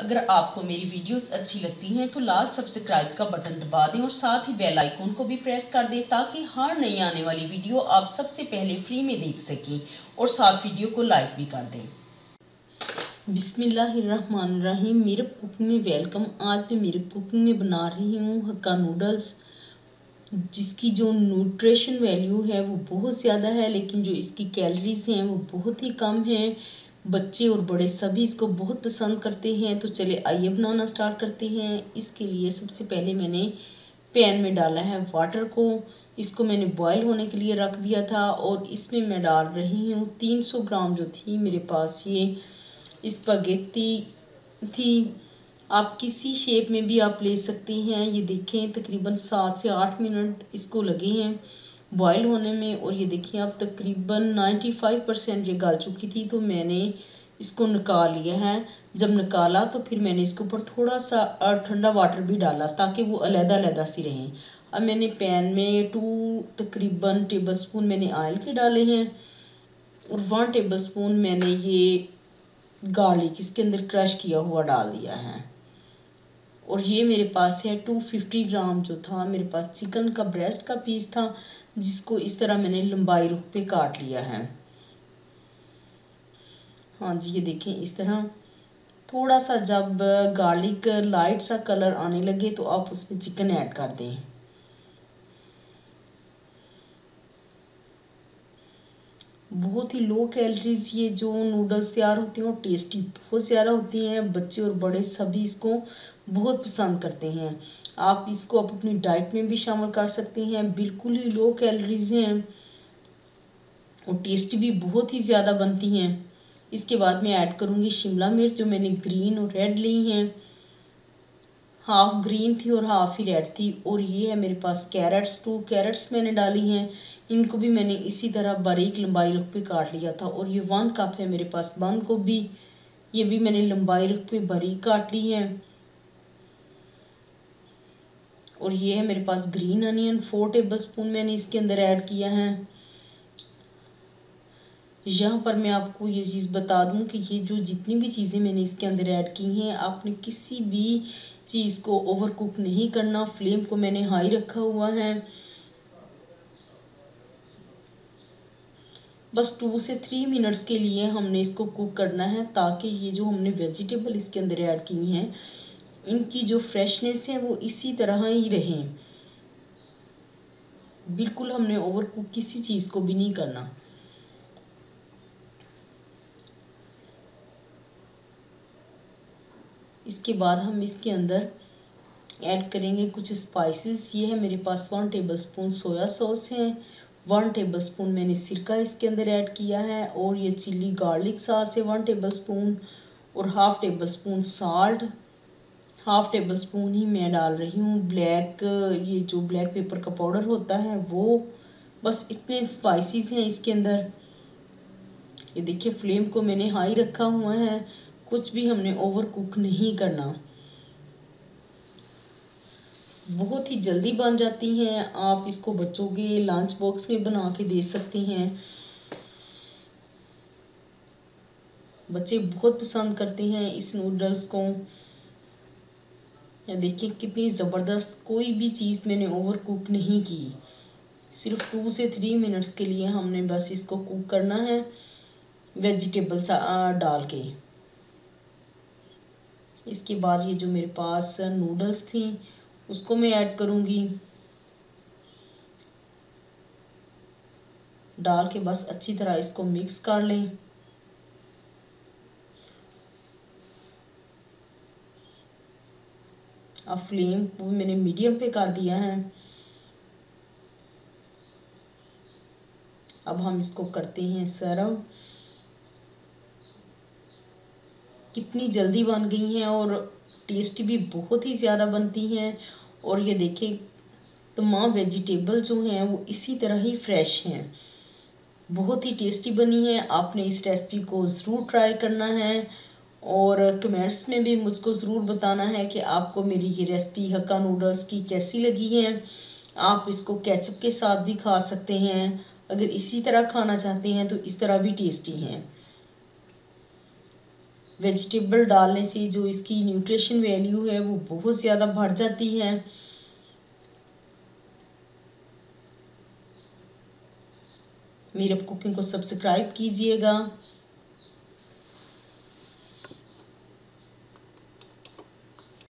अगर आपको मेरी वीडियोस अच्छी लगती हैं तो लाल सब्सक्राइब का बटन दबा दें और साथ ही बेल आइकन को भी प्रेस कर दें ताकि हर नई आने वाली वीडियो आप सबसे पहले फ्री में देख सकें, और साथ वीडियो को लाइक भी कर दें। बिस्मिल्लाहिर्रहमानिर्रहीम। मेरब कुकिंग में वेलकम। आज मैं मेरब कुकिंग में बना रही हूँ हक्का नूडल्स, जिसकी जो न्यूट्रिशन वैल्यू है वो बहुत ज़्यादा है, लेकिन जो इसकी कैलोरीज हैं वो बहुत ही कम हैं। बच्चे और बड़े सभी इसको बहुत पसंद करते हैं। तो चले आइए बनाना स्टार्ट करते हैं। इसके लिए सबसे पहले मैंने पैन में डाला है वाटर को। इसको मैंने बॉयल होने के लिए रख दिया था और इसमें मैं डाल रही हूँ 300 ग्राम जो थी मेरे पास ये स्पगेटी थी। आप किसी शेप में भी आप ले सकते हैं। ये देखें तकरीबन 7 से 8 मिनट इसको लगे हैं बॉयल होने में, और ये देखिए आप तकरीबन 95% ये गल चुकी थी। तो मैंने इसको निकाल लिया है। जब निकाला तो फिर मैंने इसके ऊपर थोड़ा सा ठंडा वाटर भी डाला ताकि वो अलग अलग सी रहें। अब मैंने पैन में तकरीबन टेबलस्पून मैंने ऑयल के डाले हैं और 1 टेबलस्पून मैंने ये गार्लिक इसके अंदर क्रश किया हुआ डाल दिया है। और ये मेरे पास है 250 ग्राम जो था मेरे पास चिकन का ब्रेस्ट का पीस था, जिसको इस तरह मैंने लंबाई रुख पे काट लिया है। हाँ जी, ये देखें इस तरह। थोड़ा सा जब गार्लिक लाइट सा कलर आने लगे तो आप उसमें चिकन ऐड कर दें। बहुत ही लो कैलोरीज ये जो नूडल्स तैयार होते हैं और टेस्टी बहुत ज़्यादा होती हैं। बच्चे और बड़े सभी इसको बहुत पसंद करते हैं। आप इसको आप अपनी डाइट में भी शामिल कर सकते हैं। बिल्कुल ही लो कैलोरीज हैं और टेस्टी भी बहुत ही ज़्यादा बनती हैं। इसके बाद मैं ऐड करूँगी शिमला मिर्च, जो मैंने ग्रीन और रेड ली हैं। 1/2 ग्रीन थी और 1/2 ही रेड थी। और ये है मेरे पास कैरेट्स, 2 कैरेट्स मैंने डाली हैं। इनको भी मैंने इसी तरह बारीक लंबाई रुख पे काट लिया था। और ये 1 कप है मेरे पास बंद गोभी, ये भी मैंने लंबाई रुख पे बारीक काट ली है। और ये है मेरे पास ग्रीन अनियन, 4 टेबलस्पून मैंने इसके अंदर ऐड किया है। यहाँ पर मैं आपको ये चीज़ बता दूं कि ये जो जितनी भी चीज़ें मैंने इसके अंदर ऐड की हैं, आपने किसी भी चीज़ को ओवर कुक नहीं करना। फ्लेम को मैंने हाई रखा हुआ है। बस 2 से 3 मिनट्स के लिए हमने इसको कुक करना है, ताकि ये जो हमने वेजिटेबल इसके अंदर ऐड की हैं इनकी जो फ्रेशनेस है वो इसी तरह ही रहें। बिल्कुल हमने ओवर कुक किसी चीज़ को भी नहीं करना। इसके बाद हम इसके अंदर ऐड करेंगे कुछ स्पाइसेस। ये है मेरे पास 1 टेबलस्पून सोया सॉस है, 1 टेबलस्पून मैंने सिरका इसके अंदर ऐड किया है। और ये चिली गार्लिक सॉस है 1 टेबलस्पून और 1/2 टेबलस्पून साल्ट, 1/2 टेबलस्पून ही मैं डाल रही हूँ ब्लैक, ये जो ब्लैक पेपर का पाउडर होता है वो। बस इतने स्पाइसेस हैं इसके अंदर। ये देखिए फ्लेम को मैंने हाई रखा हुआ है, कुछ भी हमने ओवर कुक नहीं करना। बहुत ही जल्दी बन जाती हैं। आप इसको बच्चों के लंच बॉक्स में बना के दे सकते हैं, बच्चे बहुत पसंद करते हैं इस नूडल्स को। या देखिए कितनी ज़बरदस्त, कोई भी चीज़ मैंने ओवर कुक नहीं की। सिर्फ 2 से 3 मिनट्स के लिए हमने बस इसको कुक करना है वेजिटेबल्स डाल के। इसके बाद ये जो मेरे पास नूडल्स थी उसको मैं ऐड करूँगी। डाल के बस अच्छी तरह इसको मिक्स कर लें। अब फ्लेम को मैंने मीडियम पे कर दिया है। अब हम इसको करते हैं सर्व। कितनी जल्दी बन गई हैं और टेस्टी भी बहुत ही ज़्यादा बनती हैं। और ये देखें तमाम वेजिटेबल जो हैं वो इसी तरह ही फ्रेश हैं। बहुत ही टेस्टी बनी है। आपने इस रेसिपी को ज़रूर ट्राई करना है और कमेंट्स में भी मुझको ज़रूर बताना है कि आपको मेरी ये रेसिपी हक्का नूडल्स की कैसी लगी है। आप इसको केचप के साथ भी खा सकते हैं। अगर इसी तरह खाना चाहते हैं तो इस तरह भी टेस्टी हैं। वेजिटेबल डालने से जो इसकी न्यूट्रिशन वैल्यू है वो बहुत ज़्यादा बढ़ जाती है। मेरब कुकिंग को सब्सक्राइब कीजिएगा।